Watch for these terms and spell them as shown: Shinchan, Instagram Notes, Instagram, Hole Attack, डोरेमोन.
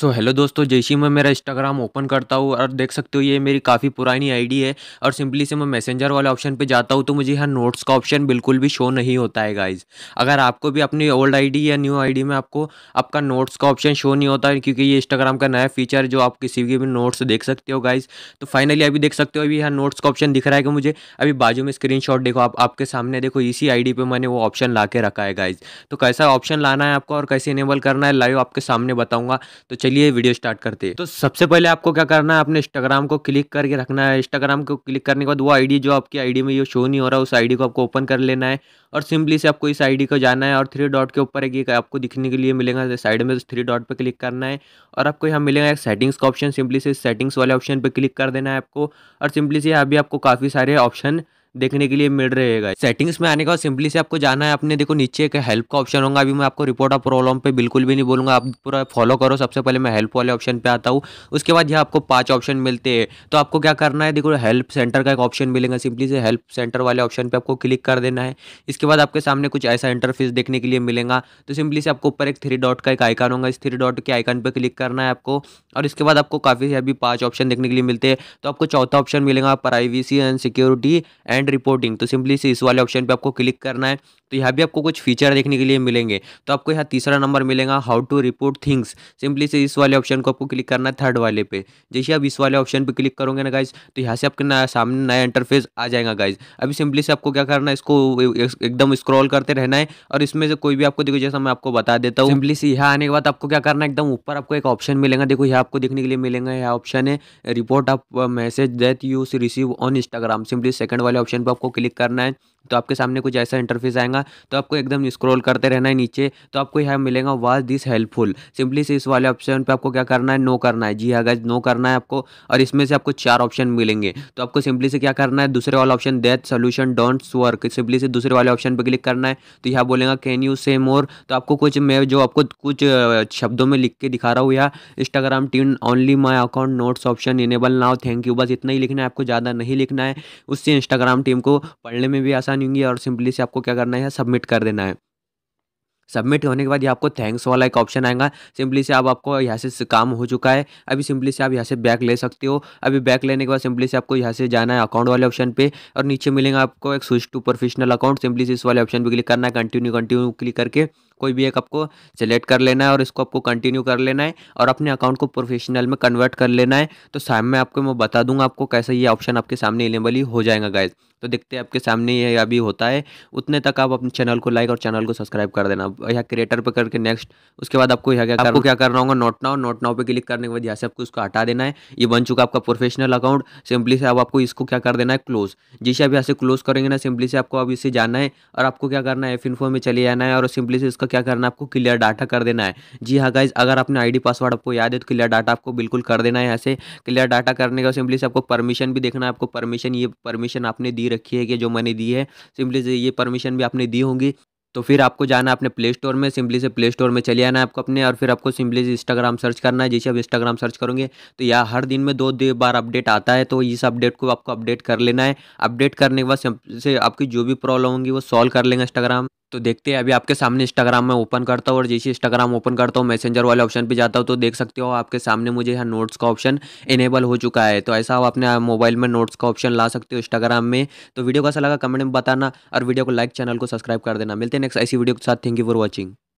So hello दोस्तों, जैसे मैं मेरा इंस्टाग्राम ओपन करता हूँ और देख सकते हो ये मेरी काफ़ी पुरानी आईडी है और सिंपली से मैं मैसेंजर वाले ऑप्शन पे जाता हूँ तो मुझे यहाँ नोट्स का ऑप्शन बिल्कुल भी शो नहीं होता है गाइज। अगर आपको भी अपनी ओल्ड आईडी या न्यू आईडी में आपको आपका नोट्स का ऑप्शन शो नहीं होता है क्योंकि ये इंस्टाग्राम का नया फीचर जो आप किसी भी नोट्स देख सकते हो गाइज। तो फाइनली अभी देख सकते हो अभी यहाँ नोट्स का ऑप्शन दिख रहा है कि मुझे अभी बाजू में स्क्रीनशॉट देखो आपके सामने देखो इसी आईडी पे मैंने वो ऑप्शन ला के रखा है गाइज। तो कैसा ऑप्शन लाना है आपको और कैसे इनेबल करना है लाइव आपके सामने बताऊँगा, तो चलिए वीडियो स्टार्ट करते हैं। तो सबसे पहले आपको क्या करना है, अपने इंस्टाग्राम को क्लिक करके रखना है। इंस्टाग्राम को क्लिक करने के बाद वो आईडी जो आपकी आईडी में ये शो नहीं हो रहा उस आईडी को आपको ओपन कर लेना है और सिंपली से आपको इस आईडी को जाना है और थ्री डॉट के ऊपर एक आपको दिखने के लिए मिलेगा साइड में, तो थ्री डॉट पर क्लिक करना है और आपको यहाँ मिलेगा एक सेटिंग्स का ऑप्शन। सिंपली से सेटिंग्स वाले ऑप्शन पर क्लिक कर देना है आपको और सिंपली से अभी आपको काफ़ी सारे ऑप्शन देखने के लिए मिल रहेगा। सेटिंग्स में आने का सिंपली से आपको जाना है अपने देखो नीचे एक हेल्प का ऑप्शन होगा। अभी मैं आपको रिपोर्ट ऑफ प्रॉब्लम पे बिल्कुल भी नहीं बोलूँगा, आप पूरा फॉलो करो। सबसे पहले मैं हेल्प वाले ऑप्शन पे आता हूँ, उसके बाद यहाँ आपको 5 ऑप्शन मिलते हैं। तो आपको क्या करना है, देखो हेल्प सेंटर का एक ऑप्शन मिलेगा। सिंपली से हेल्प सेंटर वाले ऑप्शन पर आपको क्लिक कर देना है। इसके बाद आपके सामने कुछ ऐसा इंटरफेस देखने के लिए मिलेगा। तो सिंपली से आपको ऊपर एक थ्री डॉट का एक आइकन होगा, इस थ्री डॉट के आइकन पर क्लिक करना है आपको और इसके बाद आपको काफ़ी अभी 5 ऑप्शन देखने के लिए मिलते हैं। तो आपको चौथा ऑप्शन मिलेगा privacy and security and reporting. तो सिंपली से इस वाले ऑप्शन पे आपको क्लिक करना है। तो यहाँ भी आपको कुछ फीचर देखने के लिए मिलेंगे। तो आपको यहाँ तीसरा नंबर मिलेगा how to report things. Simply से इस वाले ऑप्शन को आपको क्लिक करना है थर्ड वाले पे। जैसे आप इस वाले ऑप्शन पे क्लिक करोगे ना गाइज, तो यहाँ से आपके सामने नया इंटरफेस आ जाएगा गाइज। अभी सिंपली से आपको क्या करना है, इसको एकदम स्क्रॉल करते रहना है और इसमें से कोई भी आपको देखो, जैसा मैं आपको बता देता हूँ, सिंपली से यहाँ आने के बाद आपको क्या करना है, एकदम ऊपर आपको एक ऑप्शन मिलेगा। देखो यहाँ आपको देखने के लिए मिलेगा, यह ऑप्शन है report of message that you receive on Instagram. Simply second वाले ऑप्शन पर आपको क्लिक करना है। तो आपके सामने कुछ ऐसा इंटरफेस आएगा। तो आपको एकदम स्क्रॉल करते रहना है नीचे। तो आपको यहाँ मिलेगा वाज दिस हेल्पफुल। सिंपली से इस वाले ऑप्शन पे आपको क्या करना है, नो करना है। जी हाँ गाइज, नो करना है आपको और इसमें से आपको 4 ऑप्शन मिलेंगे। तो आपको सिंपली से क्या करना है, दूसरे वाला option that solution don'ts work. Simply से दूसरे वाले ऑप्शन पर क्लिक करना है। तो यहाँ बोलेगा कैन यू से मोर। तो आपको कुछ मैं जो आपको कुछ शब्दों में लिख के दिखा रहा हूँ, यहाँ Instagram team only my account notes option enable now thank you. बस इतना ही लिखना है आपको, ज़्यादा नहीं लिखना है। उससे इंस्टाग्राम टीम को पढ़ने में भी आसानी होंगी और सिंपली से आपको क्या करना है, सबमिट कर देना है। सबमिट होने के बाद ये आपको थैंक्स वाला एक ऑप्शन आएगा। सिंपली से अब आपको यहाँ से काम हो चुका है। अभी सिंपली से आप यहाँ से बैक ले सकते हो। अभी बैक लेने के बाद सिंपली से आपको यहाँ से जाना है अकाउंट वाले ऑप्शन पे और नीचे मिलेगा आपको एक switch to professional account. Simply से इस वाले ऑप्शन पे क्लिक करना है, कंटिन्यू क्लिक करके कोई भी एक आपको सेलेक्ट कर लेना है और इसको आपको कंटिन्यू कर लेना है और अपने अकाउंट को प्रोफेशनल में कन्वर्ट कर लेना है। तो सामने में आपको मैं बता दूंगा आपको कैसा ये ऑप्शन आपके सामने इनेबल ही हो जाएगा गाइज। तो देखते हैं आपके सामने ये अभी होता है। उतने तक आप अपने चैनल को लाइक और चैनल को सब्सक्राइब कर देना। यहाँ क्रिएटर पर करके नेक्स्ट, उसके बाद आपको यहाँ आपको क्या करना होगा, नोट नाउ पर क्लिक करने के बाद यहाँ से आपको इसको हटा देना है। ये बन चुका आपका प्रोफेशनल अकाउंट। सिंपली से अब आपको इसको क्या कर देना है, क्लोज। जैसे आप यहाँ से क्लोज करेंगे ना, सिंपली से आपको अब इसे जाना है और आपको क्या करना है, एफ इन्फो में चले जाना है और सिंपली से इसका क्या करना है, आपको क्लियर डाटा कर देना है। जी हाँ गाइज, अगर अपने आईडी पासवर्ड आपको याद है तो क्लियर डाटा आपको बिल्कुल कर देना है। यहाँ से क्लियर डाटा करने का सिंपली से आपको परमिशन भी देखना है। आपको परमिशन, ये परमिशन आपने दी रखी है कि जो मैंने दी है, सिंपली से ये परमिशन भी आपने दी होगी। तो फिर आपको जाना है अपने प्ले स्टोर में। सिंपली से प्ले स्टोर में चले आना है आपको अपने और फिर आपको सिंपली से इंस्टाग्राम सर्च करना है। जैसे आप इंस्टाग्राम सर्च करोगे तो यह हर दिन में 2 बार अपडेट आता है। तो इस अपडेट को आपको अपडेट कर लेना है। अपडेट करने के बाद सिंपली से आपकी जो भी प्रॉब्लम होंगी वो सॉल्व कर लेंगे इंस्टाग्राम। तो देखते हैं अभी आपके सामने इंस्टाग्राम में ओपन करता हूँ और जैसे इंस्टाग्राम ओपन करता हूँ मैसेंजर वाले ऑप्शन पे जाता हूँ तो देख सकते हो आपके सामने मुझे यहाँ नोट्स का ऑप्शन इनेबल हो चुका है। तो ऐसा आप अपने मोबाइल में नोट्स का ऑप्शन ला सकते हो इंस्टाग्राम में। तो वीडियो कैसा लगा कमेंट में बताना और वीडियो को लाइक, चैनल को सब्सक्राइब कर देना। मिलते हैं नेक्स्ट ऐसी वीडियो के साथ। Thank you for watching.